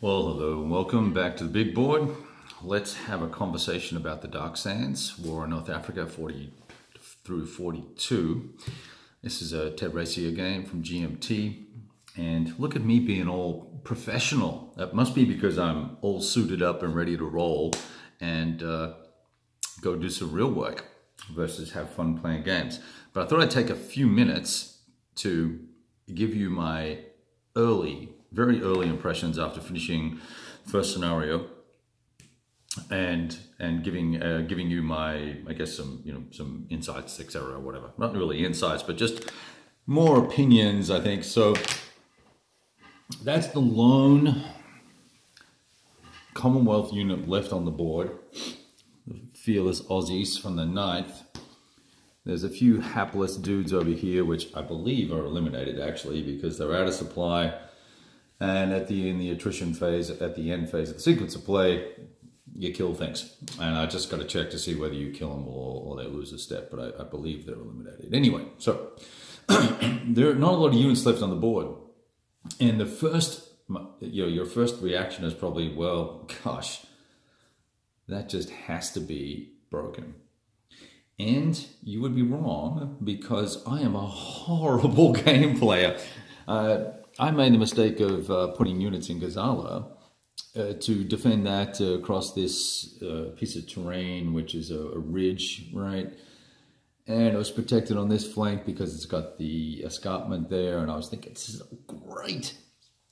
Well, hello and welcome back to the big board. Let's have a conversation about the Dark Sands, War on North Africa 40 through 42. This is a Ted Racio game from GMT. And look at me being all professional. That must be because I'm all suited up and ready to roll and go do some real work versus have fun playing games. But I thought I'd take a few minutes to give you my early, very early impressions after finishing first scenario and giving you my, I guess, some, you know, some insights, etc., whatever. Not really insights, but just more opinions, I think. So that's the lone Commonwealth unit left on the board. The fearless Aussies from the 9th. There's a few hapless dudes over here, which I believe are eliminated actually because they're out of supply. And at the in the attrition phase, at the end phase of the sequence of play, you kill things. And I just got to check to see whether you kill them or they lose a step, but I believe they're eliminated. Anyway, so there are not a lot of units left on the board. And the first, you know, your first reaction is probably, well, gosh, that just has to be broken. And you would be wrong because I am a horrible game player. I made the mistake of putting units in Gazala to defend that across this piece of terrain, which is a ridge, right? And it was protected on this flank because it's got the escarpment there. And I was thinking, this is great.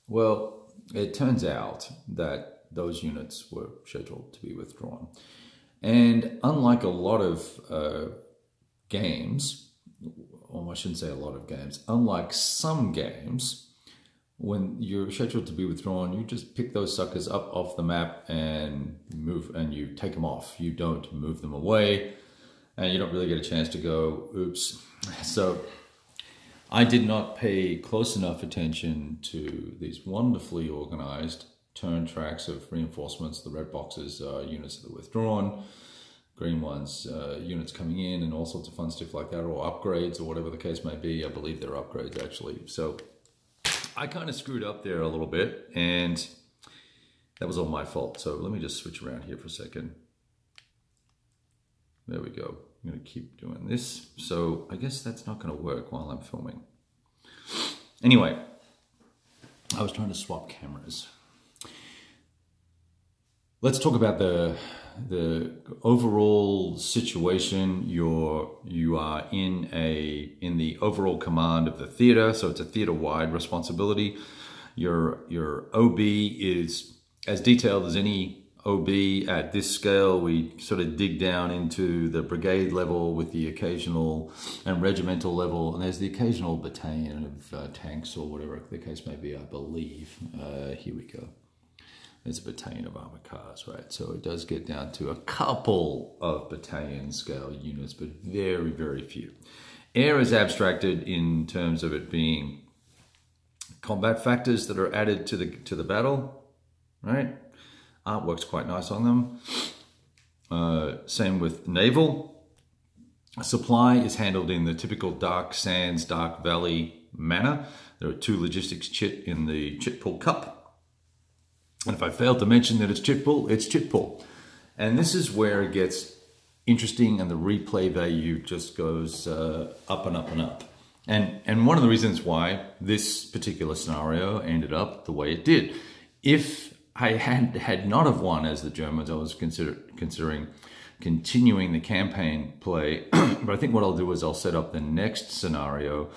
Well, it turns out that those units were scheduled to be withdrawn. And unlike a lot of games, or I shouldn't say a lot of games, unlike some games, when you're scheduled to be withdrawn, you just pick those suckers up off the map and move, and you take them off. You don't move them away. And you don't really get a chance to go, oops. So I did not pay close enough attention to these wonderfully organized turn tracks of reinforcements. The red boxes are units that are withdrawn, green ones, units coming in, and all sorts of fun stuff like that, or upgrades, or whatever the case may be. I believe they're upgrades, actually. So I kind of screwed up there a little bit, and that was all my fault. So let me just switch around here for a second. There we go. I'm going to keep doing this. So I guess that's not going to work while I'm filming. Anyway, I was trying to swap cameras. Let's talk about the overall situation. You are in the overall command of the theater, so it's a theater-wide responsibility. Your OB is as detailed as any OB at this scale. We sort of dig down into the brigade level with the occasional and regimental level, and there's the occasional battalion of tanks or whatever the case may be, I believe. Here we go. There's a battalion of armored cars, right? So it does get down to a couple of battalion scale units, but very, very few. Air is abstracted in terms of it being combat factors that are added to the battle, right? Artwork's quite nice on them. Same with naval. Supply is handled in the typical Dark Sands, Dark Valley manner. There are two logistics chit in the ChitPool cup. And if I failed to mention that it's ChitPool, it's ChitPool. And this is where it gets interesting and the replay value just goes up and up and up. And one of the reasons why this particular scenario ended up the way it did. If I had not have won as the Germans, I was considering continuing the campaign play. But I think what I'll do is I'll set up the next scenario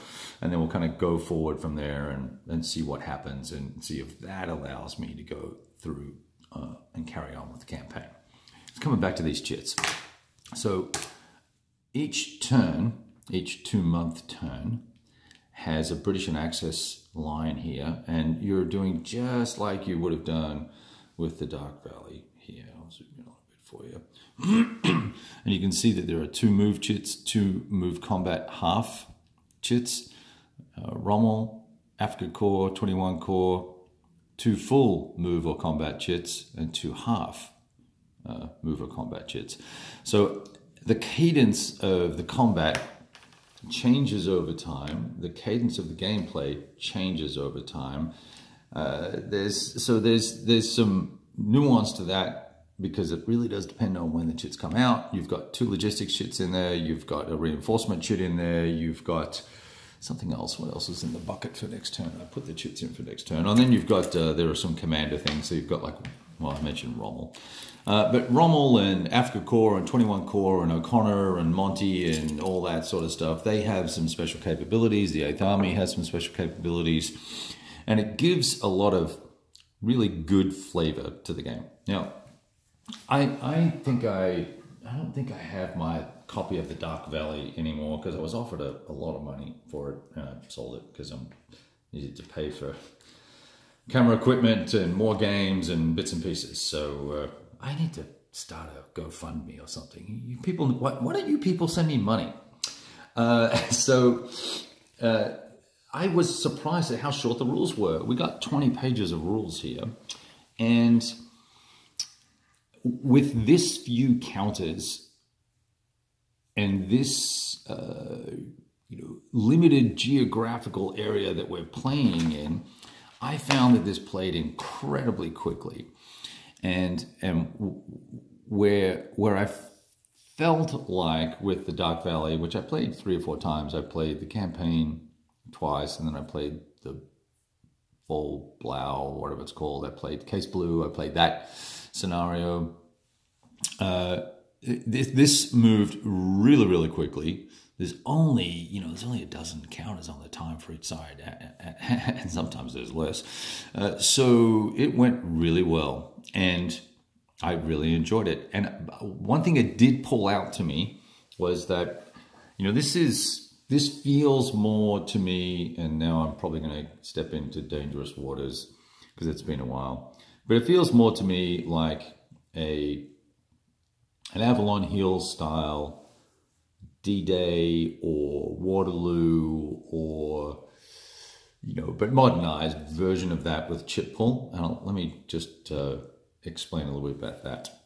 and then we'll kind of go forward from there and see what happens and see if that allows me to go through and carry on with the campaign. It's coming back to these chits. So each turn, each 2-month turn, has a British and Axis line here, and you're doing just like you would have done with the Dark Valley here. I'll zoom in a little bit for you. And you can see that there are 2 move chits, 2 move combat half chits, Rommel, Afrika Korps, 21 Corps, 2 full move or combat chits, and 2 half move or combat chits. So the cadence of the combat changes over time, the cadence of the gameplay changes over time, There's some nuance to that, because it really does depend on when the chits come out. You've got two logistics chits in there, you've got a reinforcement chit in there, you've got something else. What else is in the bucket for next turn? I put the chits in for next turn. And then you've got, there are some commander things. So you've got, like, well, I mentioned Rommel. But Rommel and Afrika Korps and 21 Corps and O'Connor and Monty and all that sort of stuff, they have some special capabilities. The Eighth Army has some special capabilities. And it gives a lot of really good flavor to the game. Now, I don't think I have my copy of the Dark Valley anymore, because I was offered a lot of money for it and I sold it because I needed to pay for camera equipment and more games and bits and pieces. So I need to start a GoFundMe or something. You people, why don't you people send me money? I was surprised at how short the rules were. We got 20 pages of rules here, and with this few counters and this limited geographical area that we're playing in, I found that this played incredibly quickly, and where I felt like with the Dark Valley, which I played 3 or 4 times, I played the campaign twice, and then I played the full Blau, whatever it's called. I played Case Blue. I played that scenario. This moved really, really quickly. There's only a dozen counters on the time for each side, and sometimes there's less. So it went really well, and I really enjoyed it. And one thing it did pull out to me was that, this feels more to me, and now I'm probably going to step into dangerous waters because it's been a while, but it feels more to me like an Avalon Hill style D-Day or Waterloo, or, but modernized version of that with ChitPool. And let me just explain a little bit about that.